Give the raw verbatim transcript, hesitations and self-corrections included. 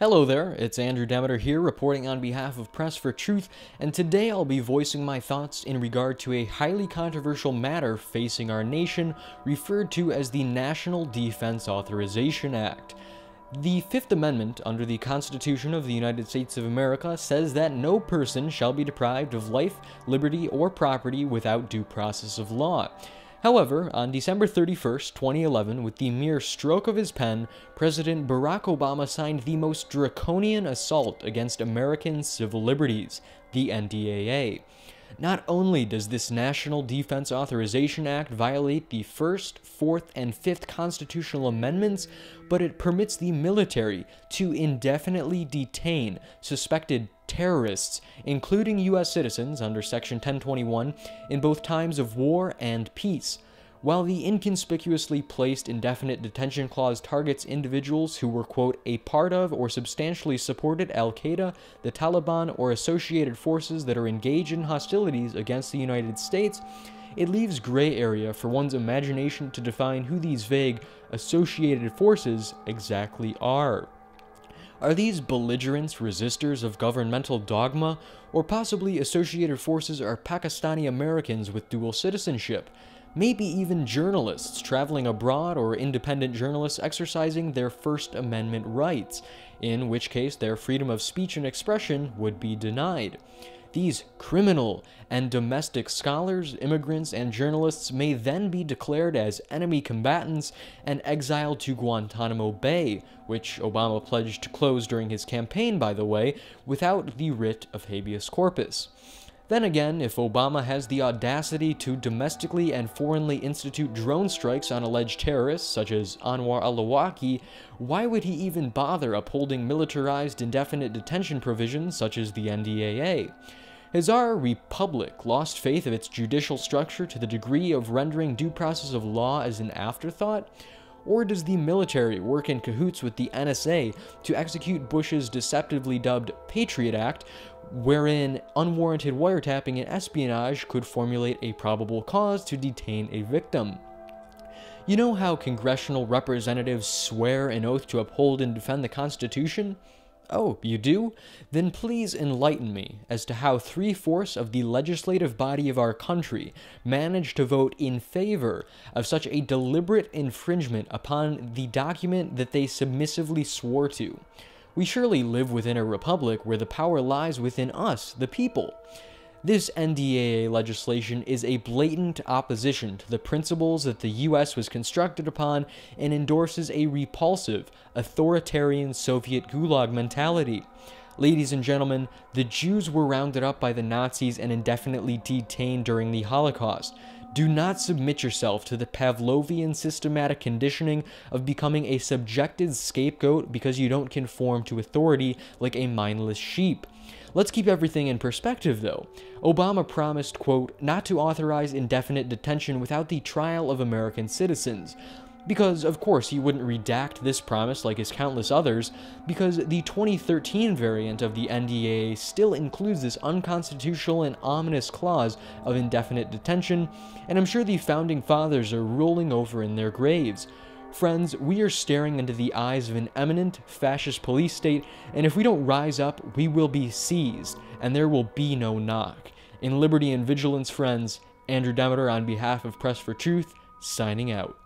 Hello there, it's Andrew Demeter here reporting on behalf of Press for Truth, and today I'll be voicing my thoughts in regard to a highly controversial matter facing our nation referred to as the National Defense Authorization Act. The Fifth Amendment under the Constitution of the United States of America says that no person shall be deprived of life, liberty, or property without due process of law. However, on December thirty-first, twenty eleven, with the mere stroke of his pen, President Barack Obama signed the most draconian assault against American civil liberties, the N D A A. Not only does this National Defense Authorization Act violate the First, Fourth, and Fifth Constitutional Amendments, but it permits the military to indefinitely detain suspected terrorists, including U S citizens under Section ten twenty-one, in both times of war and peace. While the inconspicuously placed indefinite detention clause targets individuals who were, quote, a part of or substantially supported al-Qaeda, the Taliban, or associated forces that are engaged in hostilities against the United States, it leaves gray area for one's imagination to define who these vague associated forces exactly are. Are these belligerents resistors of governmental dogma, or possibly associated forces are Pakistani Americans with dual citizenship? Maybe even journalists traveling abroad or independent journalists exercising their First Amendment rights, in which case their freedom of speech and expression would be denied. These criminal and domestic scholars, immigrants, and journalists may then be declared as enemy combatants and exiled to Guantanamo Bay, which Obama pledged to close during his campaign, by the way, without the writ of habeas corpus. Then again, if Obama has the audacity to domestically and foreignly institute drone strikes on alleged terrorists such as Anwar al-Awlaki, why would he even bother upholding militarized indefinite detention provisions such as the N D A A? Has our republic lost faith of its judicial structure to the degree of rendering due process of law as an afterthought? Or does the military work in cahoots with the N S A to execute Bush's deceptively dubbed Patriot Act, wherein unwarranted wiretapping and espionage could formulate a probable cause to detain a victim? You know how congressional representatives swear an oath to uphold and defend the Constitution? Oh, you do? Then please enlighten me as to how three-fourths of the legislative body of our country managed to vote in favor of such a deliberate infringement upon the document that they submissively swore to. We surely live within a republic where the power lies within us, the people. This N D A A legislation is a blatant opposition to the principles that the U S was constructed upon and endorses a repulsive, authoritarian Soviet gulag mentality. Ladies and gentlemen, the Jews were rounded up by the Nazis and indefinitely detained during the Holocaust. Do not submit yourself to the Pavlovian systematic conditioning of becoming a subjected scapegoat because you don't conform to authority like a mindless sheep. Let's keep everything in perspective, though. Obama promised, quote, not to authorize indefinite detention without the trial of American citizens. Because, of course, he wouldn't redact this promise like his countless others, because the twenty thirteen variant of the N D A A still includes this unconstitutional and ominous clause of indefinite detention, and I'm sure the Founding Fathers are rolling over in their graves. Friends, we are staring into the eyes of an eminent fascist police state, and if we don't rise up, we will be seized, and there will be no knock. In liberty and vigilance, friends, Andrew Demeter on behalf of Press for Truth, signing out.